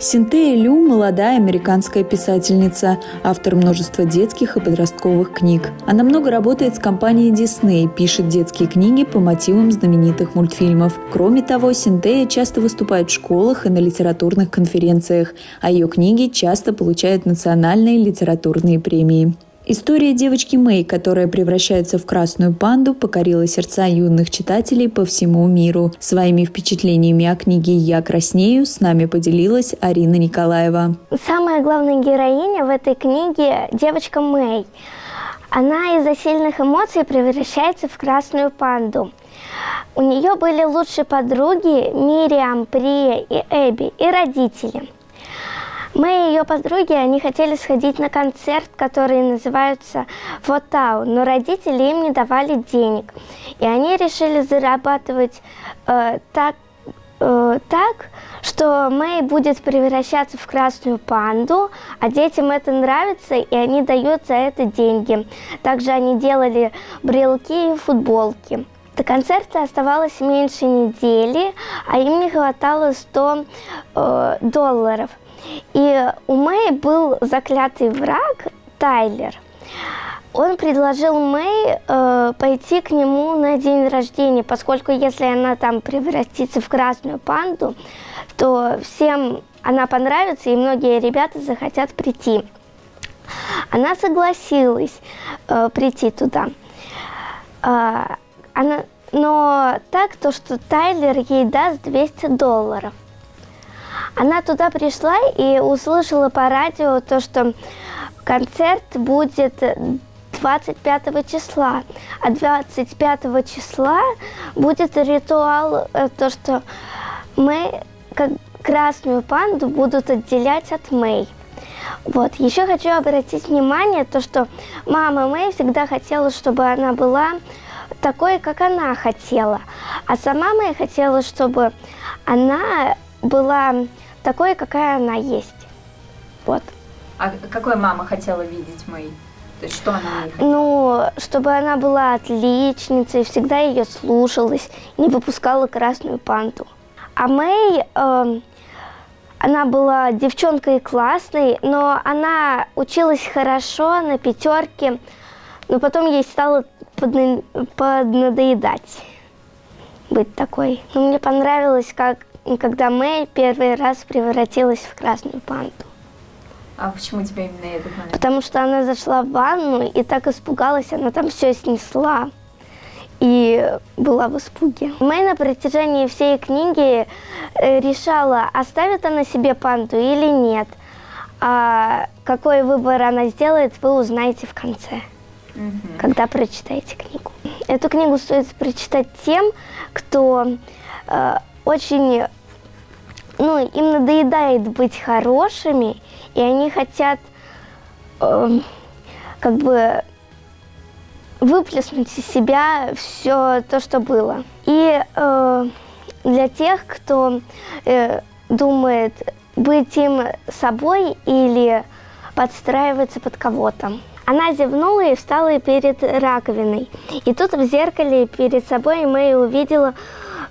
Синтея Лю – молодая американская писательница, автор множества детских и подростковых книг. Она много работает с компанией Дисней, пишет детские книги по мотивам знаменитых мультфильмов. Кроме того, Синтея часто выступает в школах и на литературных конференциях, а ее книги часто получают национальные литературные премии. История девочки Мэй, которая превращается в красную панду, покорила сердца юных читателей по всему миру. Своими впечатлениями о книге «Я краснею» с нами поделилась Арина Николаева. Самая главная героиня в этой книге – девочка Мэй. Она из-за сильных эмоций превращается в красную панду. У нее были лучшие подруги Мириам, Прия и Эбби, и родители. Мэй и ее подруги, они хотели сходить на концерт, который называется «Фоттау», но родители им не давали денег. И они решили зарабатывать так, что Мэй будет превращаться в красную панду, а детям это нравится, и они дают за это деньги. Также они делали брелки и футболки. До концерта оставалось меньше недели, а им не хватало $100. И у Мэй был заклятый враг Тайлер. Он предложил Мэй пойти к нему на день рождения, поскольку если она там превратится в красную панду, то всем она понравится, и многие ребята захотят прийти. Она согласилась прийти туда. Но так, то, что Тайлер ей даст $200. Она туда пришла и услышала по радио то, что концерт будет 25 числа. А 25 числа будет ритуал, то, что мы, как красную панду, будут отделять от Мэй. Вот. Еще хочу обратить внимание, то, что мама Мэй всегда хотела, чтобы она была такой, как она хотела. А сама Мэй хотела, чтобы она была такой, какая она есть. Вот. А какой мама хотела видеть Мэй? То есть, что она хотела? Ну, чтобы она была отличницей, всегда ее слушалась, не выпускала красную панду. А Мэй, она была девчонкой классной, но она училась хорошо на пятерке, но потом ей стало поднадоедать быть такой. Но мне понравилось, когда Мэй первый раз превратилась в красную панду. А почему тебя именно это понравилось? Потому что она зашла в ванну и так испугалась, она там все снесла и была в испуге. Мэй на протяжении всей книги решала, оставит она себе панду или нет. А какой выбор она сделает, вы узнаете в конце, когда прочитаете книгу. Эту книгу стоит прочитать тем, кто очень, им надоедает быть хорошими, и они хотят выплеснуть из себя все то, что было. И для тех, кто думает быть им собой или подстраиваться под кого-то. Она зевнула и встала перед раковиной. И тут в зеркале перед собой Мэй увидела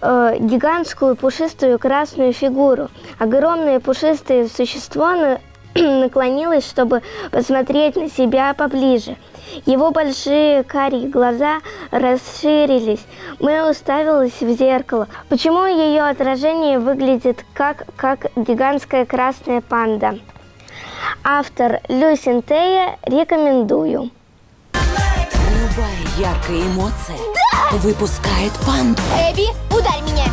гигантскую пушистую красную фигуру. Огромное пушистое существо наклонилось, чтобы посмотреть на себя поближе. Его большие карие глаза расширились. Мэй уставилась в зеркало. Почему ее отражение выглядит как гигантская красная панда? Автор Лю Синтея, рекомендую. Любая яркая эмоция, да, выпускает панду. Эбби, ударь меня!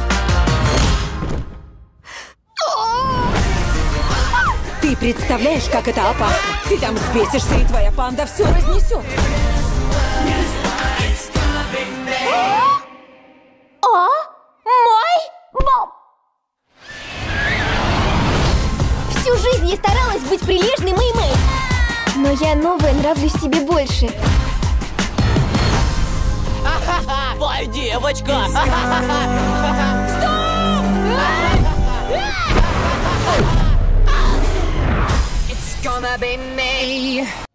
Ты представляешь, как это опасно? Ты там взбесишься, и твоя панда все разнесет. О, мой боб! Всю жизнь я старалась быть прилежной Мэй-Мэй. Но я новая, нравлюсь себе больше. Ой, девочка! Стоп! It's gonna be me.